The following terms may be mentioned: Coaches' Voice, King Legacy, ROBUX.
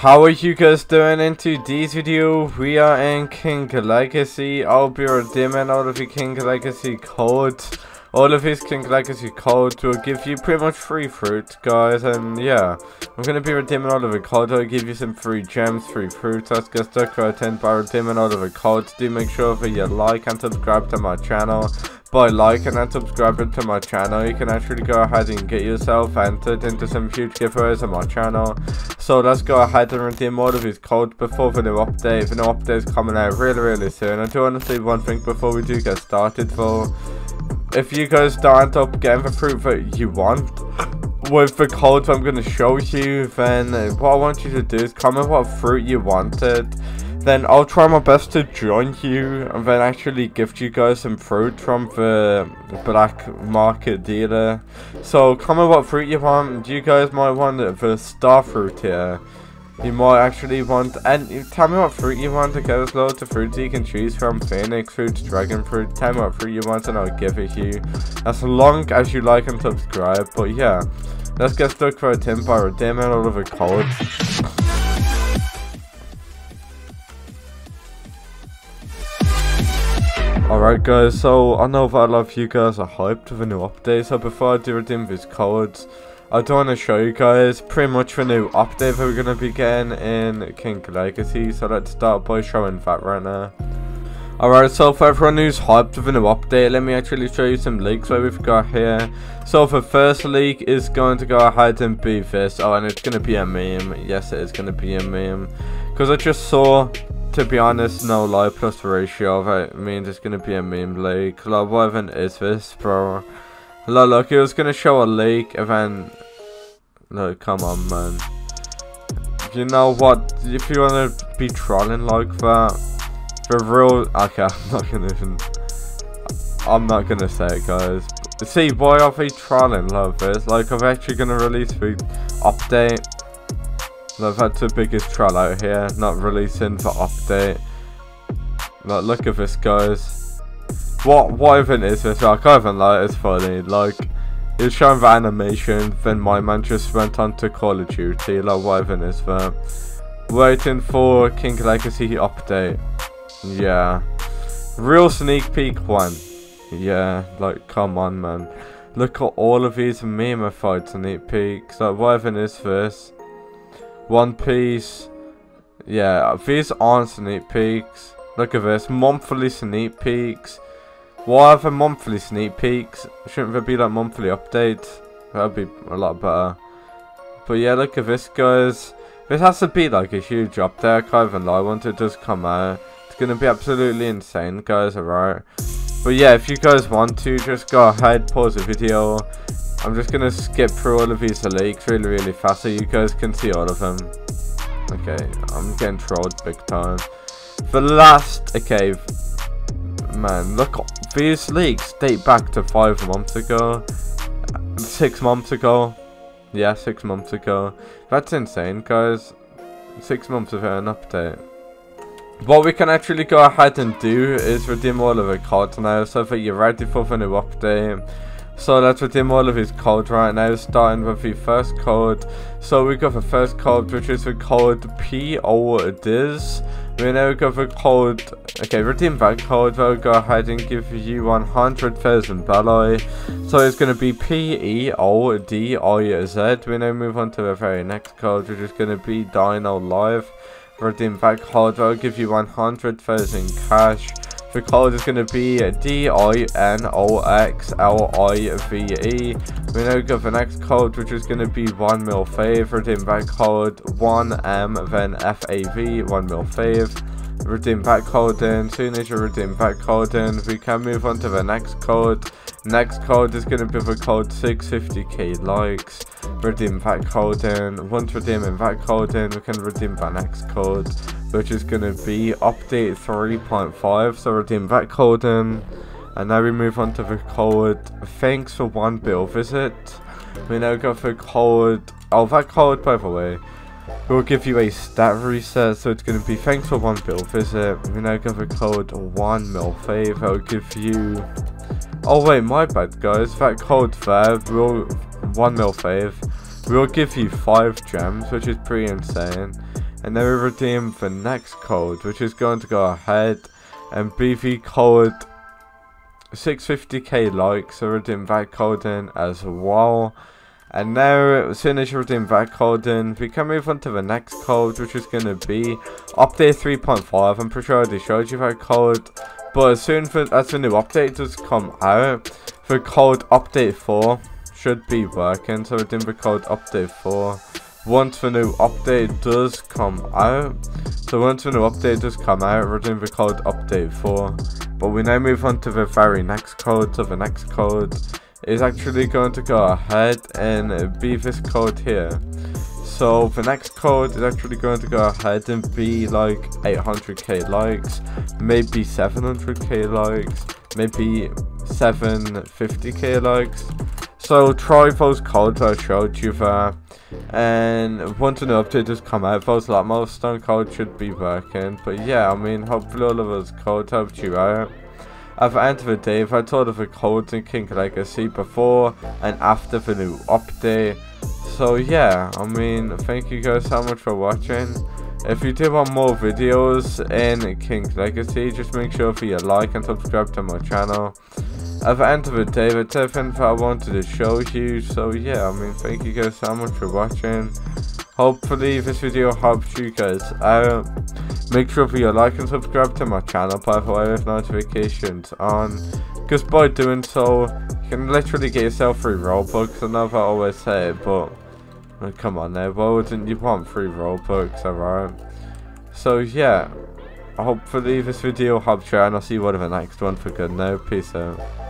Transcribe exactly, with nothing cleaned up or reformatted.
How are you guys doing? In today's video, we are in King Legacy. I'll be redeeming all of the King Legacy codes. All of his King Legacy codes will give you pretty much free fruit, guys. And yeah, I'm going to be redeeming all of the codes. I'll give you some free gems, free fruit. Let's get stuck for a ten by redeeming all of the codes. Do make sure that you like and subscribe to my channel. By liking and subscribing to my channel, you can actually go ahead and get yourself entered into some huge giveaways on my channel. So let's go ahead and redeem all of these codes before the new update. The new update is coming out really really soon. I do want to say one thing before we do get started, though. If you guys don't end up getting the fruit that you want with the codes I'm going to show you, then what I want you to do is comment what fruit you wanted. Then I'll try my best to join you and then actually gift you guys some fruit from the black market dealer. So comment what fruit you want. You guys might want the star fruit here. You might actually want, and tell me what fruit you want. Okay, there's loads of fruits you can choose from. Phoenix fruit, dragon fruit. Tell me what fruit you want and I'll give it to you. As long as you like and subscribe. But yeah, let's get stuck for a ten by redeeming all of the codes. Alright guys, so I know that a lot of you guys are hyped for the new update, so before I do redeem these codes, I do want to show you guys pretty much the new update that we're going to be getting in King Legacy, so let's start by showing that right now. Alright, so for everyone who's hyped for the new update, let me actually show you some leaks that we've got here. So the first leak is going to go ahead and be this, oh and it's going to be a meme, yes it is going to be a meme, because I just saw... To be honest, no lie, plus the ratio, that means it's gonna be a meme leak. Like, what even is this, bro? Like, look, it was gonna show a leak, and then... Look, come on, man. You know what? If you wanna be trolling like that, the real... Okay, I'm not gonna even... I'm not gonna say it, guys. See, why are we trolling like this? Like, I'm actually gonna release the update. I've had the biggest troll out here, not releasing for update. Like, look at this, guys. What, what even is this? Like, I can't even lie, it's funny. Like, it was showing the animation, then my man just went on to Call of Duty. Like, what even is that? Waiting for King Legacy update. Yeah. Real sneak peek one. Yeah, like, come on, man. Look at all of these memeified sneak peeks. Like, what even is this? One Piece, yeah, these aren't sneak peeks. Look at this, monthly sneak peeks. Why are there monthly sneak peeks? Shouldn't there be like monthly updates? That would be a lot better. But yeah, look at this, guys. This has to be like a huge update, I can't even lie, once it does come out. It's gonna be absolutely insane, guys, alright? But yeah, if you guys want to, just go ahead, pause the video. I'm just going to skip through all of these leaks really really fast so you guys can see all of them. Okay, I'm getting trolled big time. The last, okay, man, look, these leaks date back to five months ago. Six months ago. Yeah, six months ago. That's insane, guys. Six months without an update. What we can actually go ahead and do is redeem all of the cards now so that you're ready for the new update. So let's redeem all of his codes right now, starting with the first code. So we got the first code, which is the code P O D I S. We now got the code, okay, redeem that code, we'll go ahead and give you one hundred thousand balloy. So it's going to be P E O D I Z. We now move on to the very next code, which is going to be Dino Live. Redeem that code, we'll give you one hundred thousand cash. The code is going to be D I N O X L I V E. We now got the next code, which is going to be one mil fave. Redeem that code one M, then F A V, one mil fave. Redeem that code in. Soon as you redeem that code in, we can move on to the next code. Next code is going to be the code six hundred fifty K likes. Redeem that code in. Once redeeming that code in, we can redeem that next code, which is going to be update three point five. So redeem that code in. And now we move on to the code thanks for one bill visit. We now got the code, oh that code by the way, we'll give you a stat reset, so it's going to be thanks for one bill visit. We now got the code one mil fave. I'll give you, oh wait, my bad guys, that code there, will one mil fave, we'll give you five gems, which is pretty insane. and then we redeem the next code, which is going to go ahead and be the code six fifty K likes. So redeem that code in as well. And now, as soon as you redeem that code in, we can move on to the next code, which is going to be update three point five. I'm pretty sure I already showed you that code, but as soon for, as the new update does come out, the code update four should be working. So redeem the code update four once the new update does come out. So once the new update does come out, redeem the code update four. But we now move on to the very next code. So the next code is actually going to go ahead and be this code here. So the next code is actually going to go ahead and be like eight hundred K likes, maybe seven hundred K likes, maybe seven fifty K likes. So try those codes I showed you there, and once an update has come out, those like milestone codes should be working. But yeah, I mean, hopefully all of those codes helped you out. At the end of the day, I've had all of the codes in King Legacy before and after the new update. So yeah, I mean, thank you guys so much for watching. If you do want more videos in King Legacy, just make sure for you like and subscribe to my channel. At the end of the day, that's everything that I wanted to show you. So yeah, I mean, thank you guys so much for watching. Hopefully this video helped you guys out. Make sure for you like and subscribe to my channel, by the way, with notifications on, because by doing so you can literally get yourself free Robux. I know that I always say it, but oh, come on now, why wouldn't you want free Robux? Alright, so yeah, hopefully this video helped you, and I'll see you all in the next one. For good now, peace out.